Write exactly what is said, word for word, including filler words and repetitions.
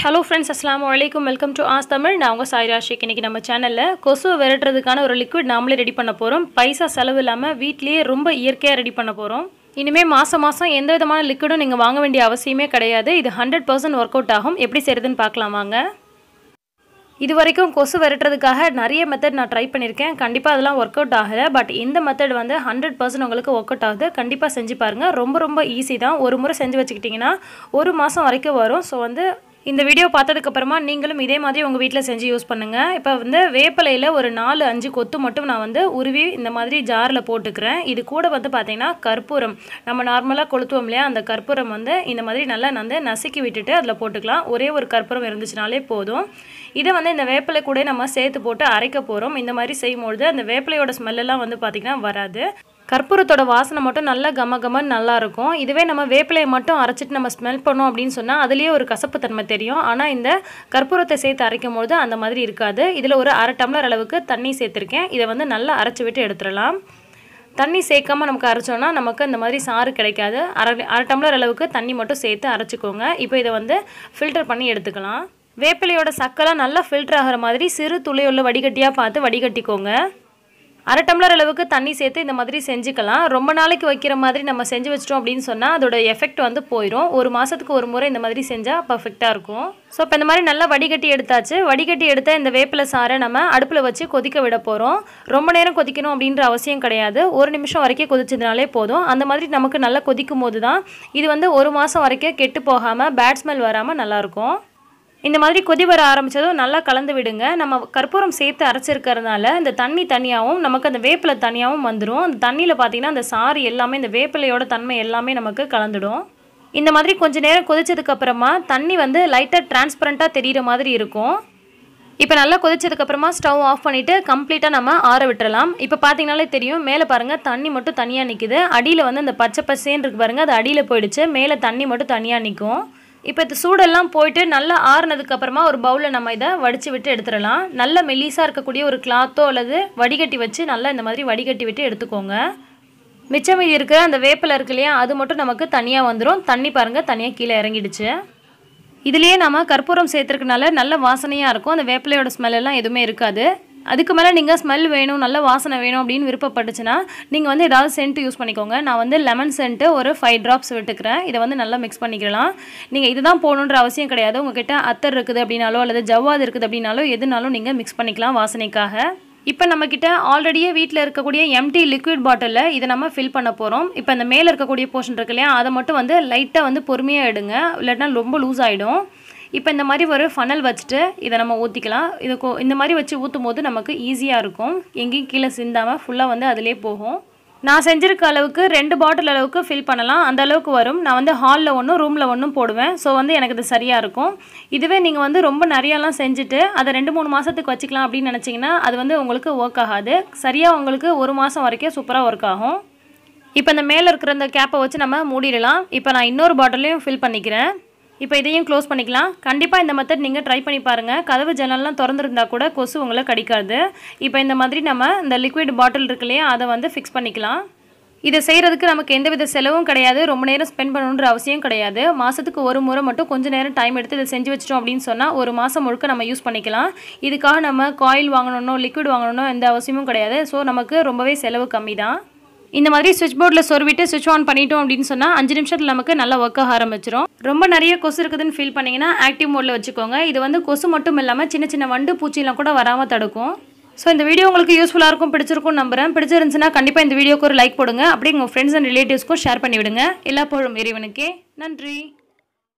Hello friends, Assalamualaikum. Welcome to ASK Tamil. Now, guys, I Rashi. Today, our channel is Kosu variety of liquid. Now, we are ready to make it. Paisa salavu illama வீட்லயே ரொம்ப இயற்கையா ready பண்ண போறோம். இனிமே மாசம் மாசம் எந்த விதமான லிக்விடும் நீங்க வாங்க வேண்டிய அவசியமே கிடையாது. இது நூறு சதவீதம் வொர்க் அவுட் ஆகும். எப்படி செய்யறதுன்னு பார்க்கலாம் வாங்க. இதுவரைக்கும் கொசு விரட்டிறதுக்காக நிறைய மெத்தட் நான் ட்ரை பண்ணிருக்கேன். கண்டிப்பா அதெல்லாம் வொர்க் அவுட் ஆகல. பட் இந்த மெத்தட் வந்து நூறு சதவீதம் உங்களுக்கு வொர்க் அவுட் ஆகுது. கண்டிப்பா செஞ்சு பாருங்க. ரொம்ப ரொம்ப ஈஸி தான். ஒரு முறை செஞ்சு வச்சிட்டீங்கன்னா ஒரு மாசம் வரைக்கும் வரும். சோ வந்து இந்த வீடியோ பார்த்ததுக்கு அப்புறமா நீங்களும் இதே மாதிரி உங்க வீட்ல செஞ்சு யூஸ் பண்ணுங்க. இப்போ வந்து வேப்பலையில ஒரு நாலு அஞ்சு கொத்து மட்டும் நான் வந்து உருவி இந்த மாதிரி ஜார்ல போட்டுக்கிறேன். இது கூட வந்து பாத்தீங்கன்னா கற்பூரம். நம்ம நார்மலா கொளுத்துவோம்ல அந்த கற்பூரம் வந்து இந்த மாதிரி நல்லா நந்து நசுக்கி விட்டுட்டு அதல போட்டுக்கலாம். ஒரே ஒரு கற்பூரம் இருந்துச்சுனாலே போதும். இத வந்து இந்த வேப்பலை கூட நம்ம சேர்த்து போட்டு அரைக்க போறோம். இந்த மாதிரி செய்யும்போது அந்த வேப்பலையோட ஸ்மெல் எல்லாம் வந்து பாத்தீங்கன்னா வராது. கற்பூரத்தோட வாசனை மட்டும் நல்ல கமகம நல்லா இருக்கும். இதுவே நம்ம வேப்பிலையை மட்டும் அரைச்சிட்டு நம்ம ஸ்மெல் பண்ணோம் அப்படினு சொன்னா அதுலயே ஒரு கசப்பு தன்மை தெரியும். ஆனா இந்த கற்பூரத்தை சேர்த்து அரைக்கும்போது அந்த மாதிரி இருக்காது. இதுல ஒரு அரை டம்ளர் அளவுக்கு தண்ணி சேர்த்திருக்கேன். இத வந்து நல்லா அரைச்சு விட்டு எடுத்துறலாம். தண்ணி சேக்காம நமக்கு அரைச்சோம்னா நமக்கு இந்த மாதிரி சாறு கிடைக்காது. அரை டம்ளர் அளவுக்கு தண்ணி மட்டும் சேர்த்து அரைச்சுக்கோங்க. இப்போ இத வந்து ஃபில்டர் பண்ணி எடுத்துக்கலாம். வேப்பிலையோட சக்கலாம் நல்லா ஃபில்டர் ஆகற மாதிரி சிறு துளியுள்ள வடிகட்டியா பார்த்து வடிகட்டிக்கோங்க. அரை டம்ளர் அளவுக்கு தண்ணி சேர்த்து இந்த மாதிரி செஞ்சுக்கலாம். ரொம்ப நாளைக்கு வைக்கிற மாதிரி நம்ம செஞ்சு வச்சிட்டோம் அப்படினு சொன்னா அதோட எஃபெக்ட் வந்து போயிடும். ஒரு மாசத்துக்கு ஒரு முறை இந்த மாதிரி செஞ்சா பெர்ஃபெக்ட்டா இருக்கும். சோ இப்போ இந்த மாதிரி நல்லா வடிகட்டி எடுத்தாச்சு. வடிகட்டி எடுத்த இந்த வேப்பிலை சாறை நம்ம அடுப்புல வச்சு கொதிக்க விட போறோம். ரொம்ப நேரம் கொதிக்கணும் அப்படிங்கற அவசியம் கிடையாது. ஒரு நிமிஷம் வரைக்கும் கொதிச்சதுனாலே போதும். அந்த மாதிரி நமக்கு நல்லா கொதிக்கும்போது தான் இது வந்து ஒரு மாசம் வரைக்கும் கெட்டு போகாம பேட் ஸ்மெல் வராம நல்லா இருக்கும். இந்த மாதிரி கொதி வர ஆரம்பிச்சதும் நல்லா கலந்து விடுங்க. நம்ம கற்பூரம் சேர்த்து அரைச்சிருக்கிறதுனால இந்த தண்ணி தனியாவும் நமக்கு அந்த வேப்பிலை தனியாவும் வந்துடும். அந்த தண்ணியில பார்த்தீங்கன்னா அந்த சாறு எல்லாமே இந்த வேப்பிலையோட தன்மை எல்லாமே நமக்கு கலந்துடும். இந்த மாதிரி கொஞ்ச நேரம் கொதிச்சதுக்கு அப்புறமா தண்ணி வந்து லைட்டா டிரான்ஸ்பரண்டா தெரியுற மாதிரி இருக்கும். இப்போ நல்லா கொதிச்சதுக்கு அப்புறமா ஸ்டவ் ஆஃப் பண்ணிட்டு கம்ப்ளீட்டா நம்ம ஆற விட்டுறலாம். இப்போ பாத்தீங்கனாலே தெரியும் மேலே பாருங்க தண்ணி மட்டும் தனியா நிக்குது. அடியில வந்து அந்த பச்சை பசேன்னு இருக்கு பாருங்க அது அடியில போயிடுச்சு. மேலே தண்ணி மட்டும் தனியா நிக்கும். இப்போ இந்த சூடெல்லாம் போயிட்டு நல்லா ஆறுனதுக்கு அப்புறமா ஒரு பவுல்ல நம்ம இதை வடிச்சு விட்டு எடுத்துறலாம். நல்ல மெல்லிசா இருக்கக்கூடிய ஒரு கிளாத்தோ அல்லது வடிகட்டி வச்சு நல்லா இந்த மாதிரி வடிகட்டி விட்டு எடுத்துக்கோங்க. மிச்சம் மீதி இருக்கிற அந்த வேப்பிலை இருக்கு இல்லையா அது மட்டும் நமக்கு தனியா வந்துடும். தண்ணி பாருங்க தனியா கீழே இறங்கிடுச்சு. இதுலயே நம்ம கற்பூரம் சேர்த்துக்கிறதுனால நல்ல வாசனையா இருக்கும். அந்த வேப்பிலையோட ஸ்மெல் எல்லாம் எதுவுமே இருக்காது. அதுக்கு மேலே நீங்கள் ஸ்மெல் வேணும் நல்ல வாசனை வேணும் அப்படின்னு விருப்பப்பட்டுச்சுன்னா நீங்கள் வந்து ஏதாவது சென்ட் யூஸ் பண்ணிக்கோங்க. நான் வந்து லெமன் சென்ட்டு ஒரு ஃபைவ் ட்ராப்ஸ் விட்டுக்கிறேன். இதை வந்து நல்லா மிக்ஸ் பண்ணிக்கலாம். நீங்கள் இதுதான் போகணுன்ற அவசியம் கிடையாது. உங்ககிட்ட அத்தர் இருக்குது அப்படின்னாலோ அல்லது ஜவ்வாது இருக்குது அப்படின்னாலோ எதுனாலும் நீங்கள் மிக்ஸ் பண்ணிக்கலாம் வாசனைக்காக. இப்போ நம்மக்கிட்ட ஆல்ரெடியே வீட்டில் இருக்கக்கூடிய எம்டி லிக்விட் பாட்டிலில் இதை நம்ம ஃபில் பண்ண போகிறோம். இப்போ இந்த மேலே இருக்கக்கூடிய போர்ஷன் இருக்கு இல்லையா அதை மட்டும் வந்து லைட்டாக வந்து பொறுமையாக எடுங்க. இல்லாட்டினா ரொம்ப லூஸ் ஆகிடும். இப்போ இந்த மாதிரி ஒரு ஃபனல் வச்சுட்டு இதை நம்ம ஊற்றிக்கலாம். இது இந்த மாதிரி வச்சு ஊற்றும் போது நமக்கு ஈஸியாக இருக்கும். எங்கேயும் கீழே சிந்தாமல் ஃபுல்லாக வந்து அதிலே போகும். நான் செஞ்சிருக்க அளவுக்கு ரெண்டு பாட்டில் அளவுக்கு ஃபில் பண்ணலாம். அந்த அளவுக்கு வரும். நான் வந்து ஹாலில் ஒன்றும் ரூமில் ஒன்றும் போடுவேன். ஸோ வந்து எனக்கு இது சரியாக இருக்கும். இதுவே நீங்கள் வந்து ரொம்ப நிறையாலாம் செஞ்சுட்டு அதை ரெண்டு மூணு மாதத்துக்கு வச்சுக்கலாம் அப்படின்னு நினச்சிங்கன்னா அது வந்து உங்களுக்கு ஒர்க் ஆகாது. சரியாக உங்களுக்கு ஒரு மாதம் வரைக்கும் சூப்பராக ஒர்க் ஆகும். இப்போ இந்த மேலே இருக்கிற இந்த கேப்பை வச்சு நம்ம மூடிடலாம். இப்போ நான் இன்னொரு பாட்டிலையும் ஃபில் பண்ணிக்கிறேன். இப்போ இதையும் க்ளோஸ் பண்ணிக்கலாம். கண்டிப்பாக இந்த மெத்தட் நீங்கள் ட்ரை பண்ணி பாருங்கள். கதவு ஜன்னல்லாம் திறந்துருந்தா கூட கொசு உங்களை கடிக்காது. இப்போ இந்த மாதிரி நம்ம இந்த லிக்விட் பாட்டில் இருக்கு இல்லையா அதை வந்து ஃபிக்ஸ் பண்ணிக்கலாம். இதை செய்கிறதுக்கு நமக்கு எந்தவித செலவும் கிடையாது. ரொம்ப நேரம் ஸ்பெண்ட் பண்ணணுன்ற அவசியம் கிடையாது. மாதத்துக்கு ஒரு முறை மட்டும் கொஞ்சம் நேரம் டைம் எடுத்து இதை செஞ்சு வச்சிட்டோம் அப்படின்னு சொன்னால் ஒரு மாதம் முழுக்க நம்ம யூஸ் பண்ணிக்கலாம். இதுக்காக நம்ம காயில் வாங்கணும்னோ லிக்விட் வாங்கணும்னோ எந்த அவசியமும் கிடையாது. ஸோ நமக்கு ரொம்பவே செலவு கம்மி தான். இந்த மாதிரி சுவிட்ச் போர்டில் சொருவிட்டு சுவிட்ச் ஆன் பண்ணிட்டோம் அப்படின்னு சொன்னால் அஞ்சு நிமிஷத்தில் நமக்கு நல்லா ஒர்க் ஆக ஆரம்பிச்சிடும். ரொம்ப நிறைய கொசு இருக்குதுன்னு ஃபீல் பண்ணிங்கன்னா ஆக்டிவ் மோடில் வச்சுக்கோங்க. இது வந்து கொசு மட்டும் இல்லாமல் சின்ன சின்ன வண்டு பூச்சிலாம் கூட வராமல் தடுக்கும். ஸோ இந்த வீடியோ உங்களுக்கு யூஸ்ஃபுல்லாக இருக்கும் பிடிச்சிருக்கும் நம்புறேன். பிடிச்சிருந்துச்சுன்னா கண்டிப்பாக இந்த வீடியோக்கு ஒரு லைக் போடுங்க. அப்படி உங்கள் ஃப்ரெண்ட்ஸ் அண்ட் ரிலேட்டிவ்ஸ்க்கும் ஷேர் பண்ணிவிடுங்க. எல்லா போதும் இறைவனுக்கே நன்றி.